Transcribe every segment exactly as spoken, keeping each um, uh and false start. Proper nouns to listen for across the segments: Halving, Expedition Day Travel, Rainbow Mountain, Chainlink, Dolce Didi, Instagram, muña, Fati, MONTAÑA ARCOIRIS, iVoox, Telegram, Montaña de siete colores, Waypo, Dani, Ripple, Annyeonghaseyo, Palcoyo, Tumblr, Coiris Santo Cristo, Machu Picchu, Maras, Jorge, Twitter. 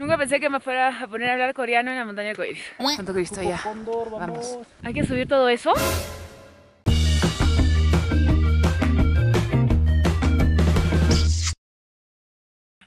Nunca pensé que me fuera a poner a hablar coreano en la montaña de Coiris Santo Cristo, ya. Vamos. Hay que subir todo eso.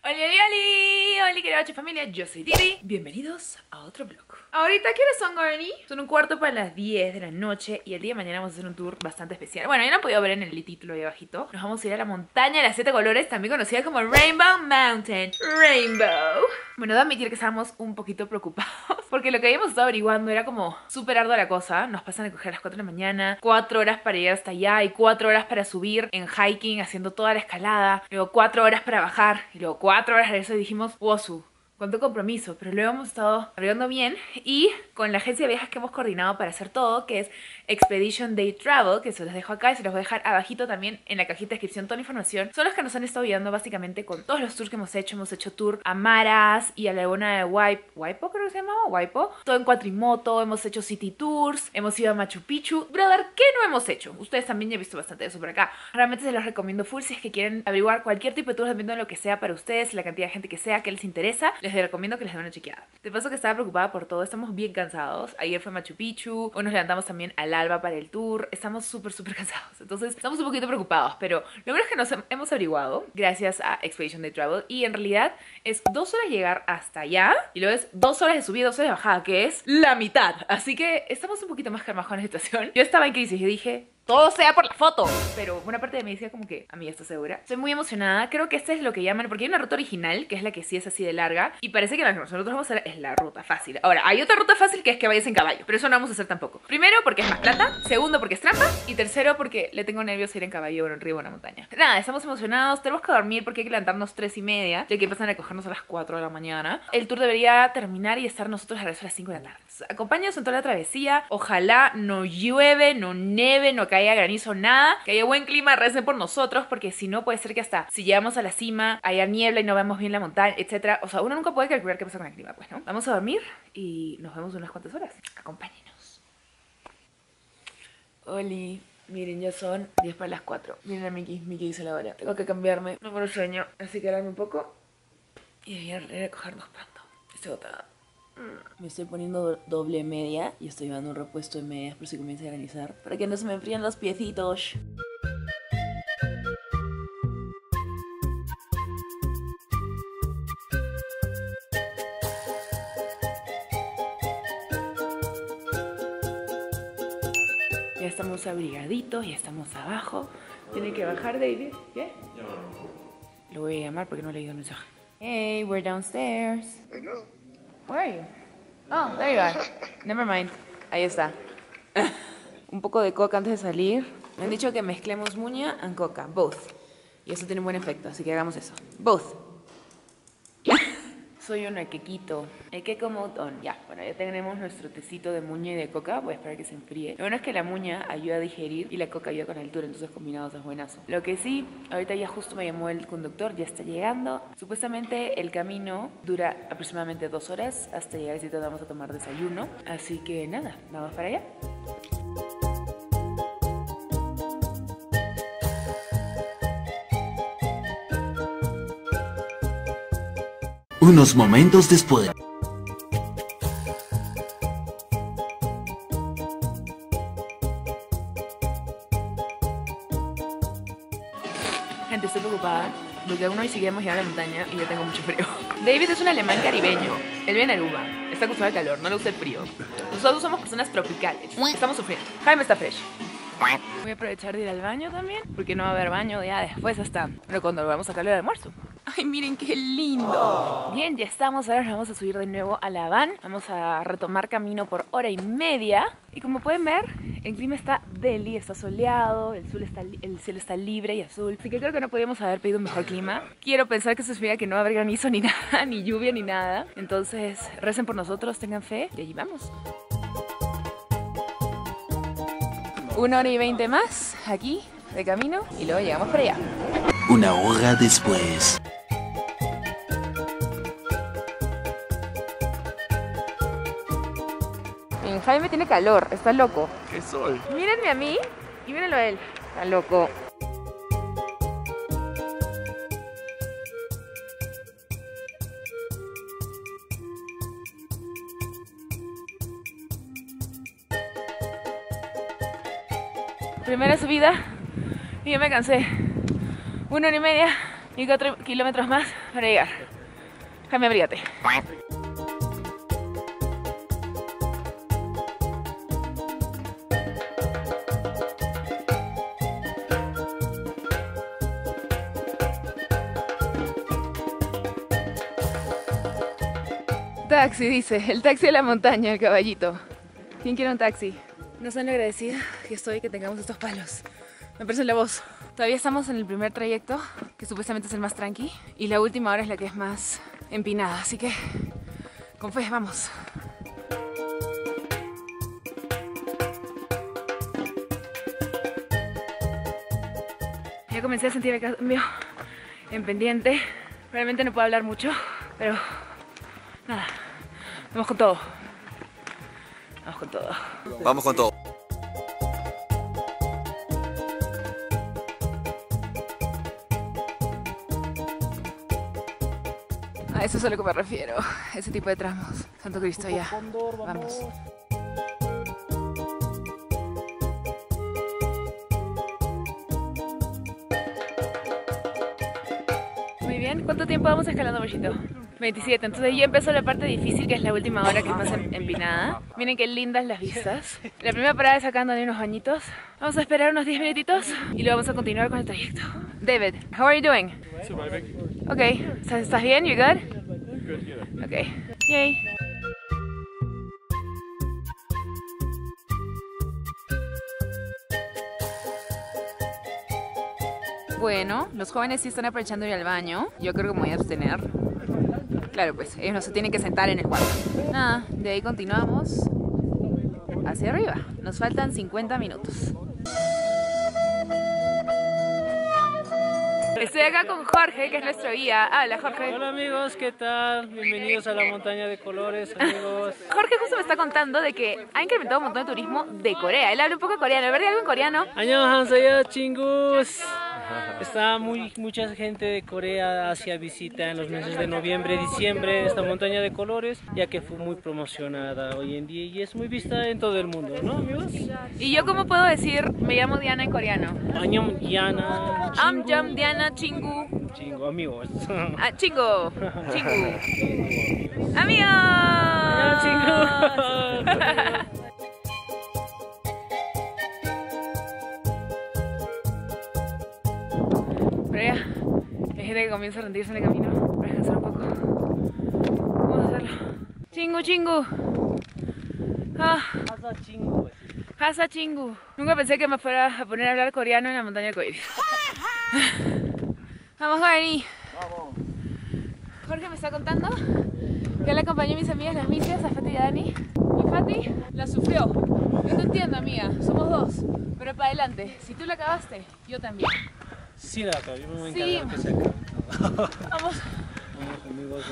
¡Oli, oli, oli! ¡Hola, querida familia! Yo soy Didi. Bienvenidos a otro vlog. Ahorita, ¿qué hora son, Gorni? Son un cuarto para las diez de la noche y el día de mañana vamos a hacer un tour bastante especial. Bueno, ya no han podido ver en el título ahí abajito. Nos vamos a ir a la montaña de las siete colores, también conocida como Rainbow Mountain. Rainbow. Bueno, debo admitir que estábamos un poquito preocupados porque lo que habíamos estado averiguando era como súper ardua la cosa. Nos pasan a coger a las cuatro de la mañana, cuatro horas para llegar hasta allá y cuatro horas para subir en hiking haciendo toda la escalada, luego cuatro horas para bajar y luego cuatro horas de eso y dijimos, wosu, cuánto compromiso. Pero luego hemos estado hablando bien y con la agencia de viajes que hemos coordinado para hacer todo, que es Expedition Day Travel, que se los dejo acá y se los voy a dejar abajito también en la cajita de descripción toda la información, son los que nos han estado ayudando básicamente con todos los tours que hemos hecho. Hemos hecho tour a Maras y a la laguna de Waypo, Waypo creo que se llamaba, Waypo, todo en cuatrimoto, hemos hecho city tours, hemos ido a Machu Picchu. Brother, ¿qué no hemos hecho? Ustedes también ya han visto bastante de eso por acá. Realmente se los recomiendo full si es que quieren averiguar cualquier tipo de tour dependiendo de lo que sea para ustedes, la cantidad de gente que sea, que les interesa. Les recomiendo que les den una chequeada. De paso que estaba preocupada por todo, estamos bien cansados. Ayer fue Machu Picchu, hoy nos levantamos también al alba para el tour. Estamos súper, súper cansados. Entonces estamos un poquito preocupados, pero lo bueno es que nos hemos averiguado gracias a Expedition Day Travel. Y en realidad es dos horas llegar hasta allá y luego es dos horas de subida, dos horas de bajada, que es la mitad. Así que estamos un poquito más calmados en la situación. Yo estaba en crisis y dije, todo sea por la foto. Pero una parte de mí decía como que, a mí, ¿estás segura? Estoy muy emocionada. Creo que este es lo que llaman, porque hay una ruta original, que es la que sí es así de larga, y parece que la que nosotros vamos a hacer es la ruta fácil. Ahora, hay otra ruta fácil que es que vayas en caballo, pero eso no vamos a hacer tampoco. Primero, porque es más plata. Segundo, porque es trampa. Y tercero, porque le tengo nervios ir en caballo o en un río o en una montaña. Nada, estamos emocionados. Tenemos que dormir porque hay que levantarnos tres y media, ya que pasan a cogernos a las cuatro de la mañana. El tour debería terminar y estar nosotros a las cinco de la tarde. Acompáñanos en toda la travesía. Ojalá no llueve, no neve, no caiga haya granizo, nada, que haya buen clima, recen por nosotros, porque si no puede ser que hasta si llegamos a la cima haya niebla y no vemos bien la montaña, etcétera. O sea, uno nunca puede calcular qué pasa con el clima, pues, ¿no? Vamos a dormir y nos vemos unas cuantas horas. Acompáñenos. Oli, miren, ya son diez para las cuatro. Miren a Miki, Miki dice la hora. Tengo que cambiarme, no me lo sueño, así que darme un poco y debería ir a cogernos pronto. Estoy agotada. Me estoy poniendo doble media y estoy llevando un repuesto de medias por si comienza a granizar, para que no se me enfríen los piecitos. Ya estamos abrigaditos, ya estamos abajo. Tiene que bajar, David. ¿Qué? Lo voy a llamar porque no le he leído el mensaje. Hey, we're downstairs. Hello. Where are you? Oh, there you are. Never mind. Ahí está. Un poco de coca antes de salir. Me han dicho que mezclemos muña and coca, both. Y eso tiene un buen efecto, así que hagamos eso. Both. Soy un quequito. El queco mode on. Ya, bueno, ya tenemos nuestro tecito de muña y de coca. Voy a esperar que se enfríe. Lo bueno es que la muña ayuda a digerir y la coca ayuda con la altura, entonces combinados es buenazo. Lo que sí, ahorita ya justo me llamó el conductor, ya está llegando. Supuestamente el camino dura aproximadamente dos horas hasta llegar y si vamos a tomar desayuno. Así que nada, vamos para allá. Unos momentos después. Gente, estoy preocupada porque aún hoy seguimos llegando a la montaña y ya tengo mucho frío. David es un alemán caribeño. Él viene en Aruba. Está acostumbrado al calor, no le gusta el frío. Nosotros somos personas tropicales. Estamos sufriendo. Jaime está fresh. Voy a aprovechar de ir al baño también, porque no va a haber baño ya después hasta, pero cuando volvamos a sacarle el almuerzo. Ay, miren qué lindo. Oh. Bien, ya estamos, ahora nos vamos a subir de nuevo a la van. Vamos a retomar camino por hora y media. Y como pueden ver, el clima está deli, está soleado, el, sol está el cielo está libre y azul. Así que creo que no podíamos haber pedido un mejor clima. Quiero pensar que se espera que no va a haber granizo ni nada, ni lluvia ni nada. Entonces, recen por nosotros, tengan fe y allí vamos. Una hora y veinte más, aquí, de camino, y luego llegamos para allá. Una hora después. Bien, Jaime tiene calor, está loco. ¡Qué sol! Mírenme a mí y mírenlo a él. Está loco. primera subida y yo me cansé. Una hora y media y cuatro kilómetros más para llegar. Jaime, abrígate. Taxi, dice. El taxi de la montaña, el caballito. ¿Quién quiere un taxi? No sé lo agradecida que estoy que tengamos estos palos. Me parece la voz. Todavía estamos en el primer trayecto, que supuestamente es el más tranqui. Y la última hora es la que es más empinada. Así que, con fe, vamos. Ya comencé a sentir el cambio en pendiente. Realmente no puedo hablar mucho, pero... nada, vamos con todo. Vamos con todo. Vamos con todo. A eso es a lo que me refiero, ese tipo de tramos. Santo Cristo, ya. Vamos. Muy bien, ¿cuánto tiempo vamos escalando, Mochito? veintisiete, entonces yo empezó la parte difícil, que es la última hora, que es más empinada. Miren qué lindas las vistas. La primera parada es sacando de unos bañitos. Vamos a esperar unos diez minutitos y luego vamos a continuar con el trayecto. David, how are you doing? Surviving. Okay, ¿estás bien? You good? Good, yeah. Okay. Yay. Bueno, los jóvenes sí están aprovechando ir al baño. Yo creo que me voy a abstener. Claro, pues ellos no se tienen que sentar en el cuarto. Nada, de ahí continuamos hacia arriba. Nos faltan cincuenta minutos. Estoy acá con Jorge, que es nuestro guía. Hola, Jorge. Hola, amigos, ¿qué tal? Bienvenidos a la montaña de colores, amigos. Jorge justo me está contando de que ha incrementado un montón de turismo de Corea. Él habla un poco de coreano. ¿Verdad algo en coreano? Annyeonghaseyo, chingus. Está muy, mucha gente de Corea hacia visita en los meses de noviembre, diciembre, esta montaña de colores, ya que fue muy promocionada hoy en día y es muy vista en todo el mundo, ¿no, amigos? ¿Y yo cómo puedo decir, me llamo Diana en coreano? Anyom Diana. Amjam Diana Chingu. Chingu, amigos. Ah, chingo. Chingu. Amigos. Chingu. Pero ya, hay gente que comienza a rendirse en el camino para descansar un poco. Vamos a hacerlo. Chingu, chingu. Ah. Hasa chingu. Hasa chingu. Nunca pensé que me fuera a poner a hablar coreano en la montaña de Coiris. Vamos, Dani. Vamos. Jorge me está contando que le acompañó a mis amigas las misias, a Fati y a Dani. Y Fati la sufrió. Yo te entiendo, amiga. Somos dos. Pero para adelante. Si tú la acabaste, yo también. Sí, la acá, yo me voy a encargar que se acabe. Vamos. Vamos, amigos,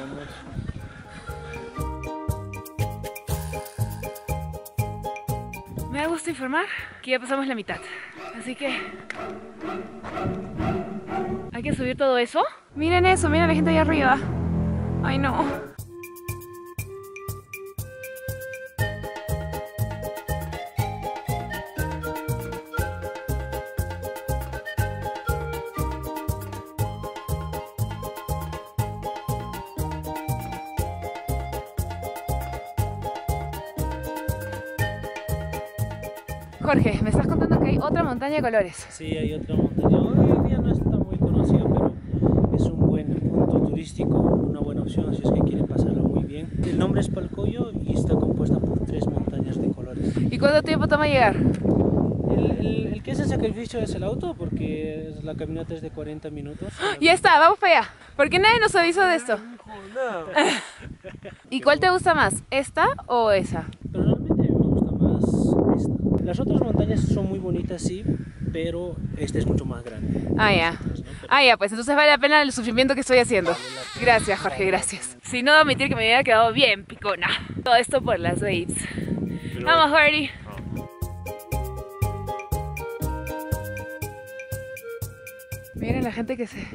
vamos. Me da gusto informar que ya pasamos la mitad. Así que... hay que subir todo eso. Miren eso, miren la gente allá arriba. Ay, no. Jorge, me estás contando que hay otra montaña de colores. Sí, hay otra montaña. Hoy en día no está muy conocida, pero es un buen punto turístico, una buena opción si es que quieren pasarla muy bien. El nombre es Palcoyo y está compuesta por tres montañas de colores. ¿Y cuánto tiempo toma llegar? El, el, el que es el sacrificio es el auto, porque la caminata es de cuarenta minutos. ¡Oh, ya está! ¡Vamos para allá! ¿Por qué nadie nos avisó de esto? No. ¿Y cuál te gusta más? ¿Esta o esa? Las otras montañas son muy bonitas, sí, pero esta es mucho más grande. Ah, ya. Otras, ¿no? Pero... ah, ya, pues entonces vale la pena el sufrimiento que estoy haciendo. Gracias, Jorge, gracias. Si no, admitir que me hubiera quedado bien picona. Todo esto por las waves. Pero... vamos, Jordi. Oh. Miren la gente que se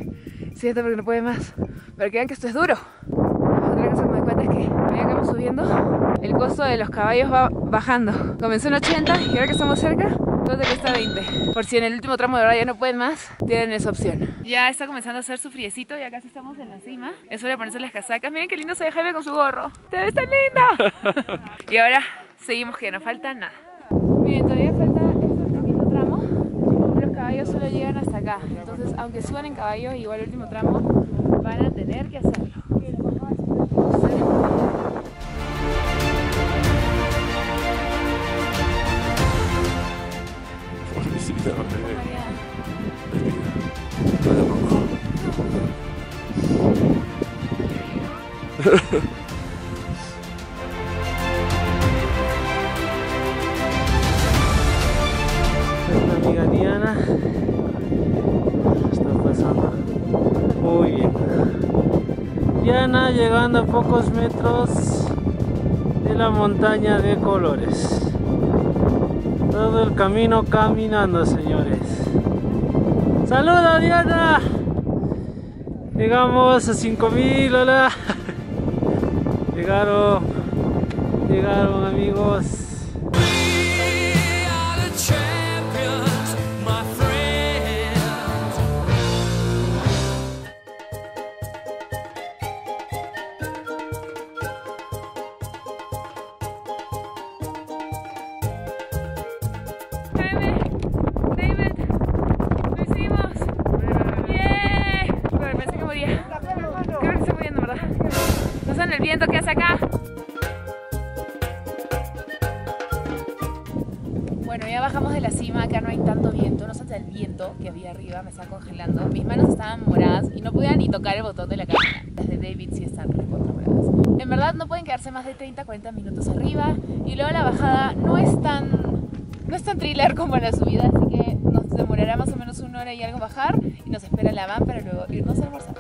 siente porque no puede más. Pero que vean que esto es duro. Otra cosa que me doy cuenta es que todavía que vamos subiendo, el costo de los caballos va bajando. Comenzó en ochenta y ahora que estamos cerca, después de que está veinte. Por si en el último tramo de hora ya no pueden más, tienen esa opción. Ya está comenzando a hacer su friecito y acá sí estamos en la cima. Es hora de ponerse las casacas. Miren qué lindo se ve Jaime con su gorro. ¡Te ves tan lindo! Y ahora seguimos, que no falta nada. Miren, todavía falta este último tramo. Los caballos solo llegan hasta acá. Entonces, aunque suban en caballo, igual el último tramo van a tener que hacerlo. Nuestra amiga Diana está pasando muy bien. Diana llegando a pocos metros de la montaña de colores. Todo el camino caminando, señores. ¡Saluda, Diana! Llegamos a cinco mil, hola. Llegaron, llegaron amigos. El viento que hace acá. Bueno, ya bajamos de la cima, acá no hay tanto viento, no sé, el viento que había arriba me está congelando. Mis manos estaban moradas y no podía ni tocar el botón de la cámara. Las de David sí están recontra moradas. En verdad no pueden quedarse más de treinta a cuarenta minutos arriba, y luego la bajada no es tan, no es tan thriller como la subida, así que nos demorará más o menos una hora y algo bajar, y nos espera la van para luego irnos a almorzar.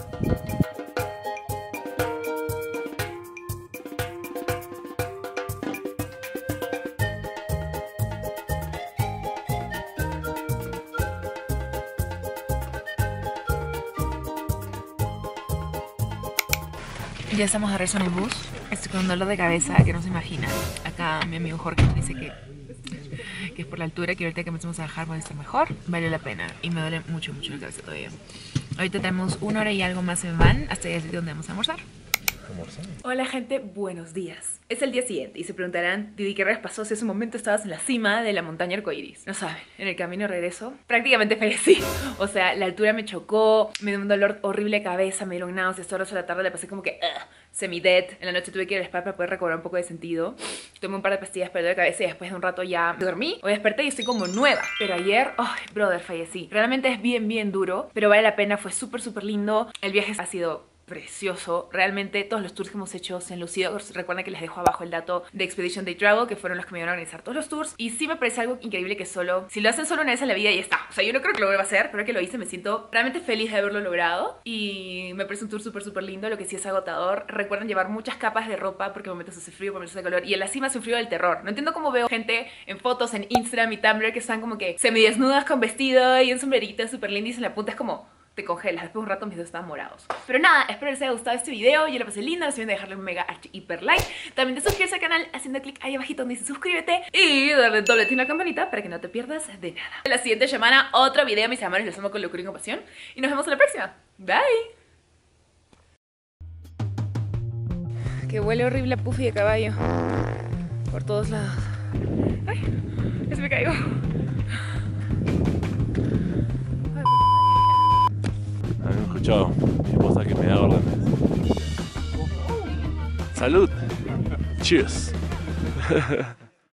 Ya estamos de regreso en el bus. Estoy con un dolor de cabeza que no se imagina. Acá mi amigo Jorge me dice que, que es por la altura, que ahorita que empezamos a bajar voy a estar mejor. Vale la pena, y me duele mucho, mucho la cabeza todavía. Ahorita tenemos una hora y algo más en van hasta el sitio donde vamos a almorzar. Hola gente, buenos días. Es el día siguiente y se preguntarán, Didi, ¿qué rayos pasó si hace un momento estabas en la cima de la montaña arcoíris? No saben, en el camino de regreso prácticamente fallecí. O sea, la altura me chocó, me dio un dolor horrible de cabeza, me dieron náuseas, todas las horas de la tarde la pasé como que uh, semi-dead. En la noche tuve que ir al spa para poder recobrar un poco de sentido. Tomé un par de pastillas para el dolor de cabeza y después de un rato ya dormí. Hoy desperté y estoy como nueva. Pero ayer, oh, brother, fallecí. Realmente es bien, bien duro, pero vale la pena, fue súper, súper lindo. El viaje ha sido precioso, realmente todos los tours que hemos hecho se han lucido. Recuerden que les dejo abajo el dato de Expedition Day Travel, que fueron los que me iban a organizar todos los tours, y sí me parece algo increíble que solo, si lo hacen solo una vez en la vida y ya está. O sea, yo no creo que lo vuelva a hacer, pero que lo hice, me siento realmente feliz de haberlo logrado, y me parece un tour súper súper lindo. Lo que sí es agotador, recuerden llevar muchas capas de ropa porque momentos hace frío, momentos hace calor, y en la cima hace un frío del terror. No entiendo cómo veo gente en fotos, en Instagram y Tumblr, que están como que semidesnudas con vestido y un sombrerito súper lindo y en la punta es como te congelas. Después de un rato mis dedos estaban morados. Pero nada, espero les haya gustado este video. Yo la pasé linda, no se olviden de dejarle un mega hiper like. También de suscribirse al canal haciendo clic ahí abajito donde dice suscríbete, y darle doble tiro a la campanita para que no te pierdas de nada. La siguiente semana otro video, mis hermanos, los amo con locura y compasión, y nos vemos en la próxima. Bye. Que huele horrible a puffy de caballo por todos lados. Ay, casi me caigo. Había escuchado mi esposa que me da órdenes. Salud. Cheers.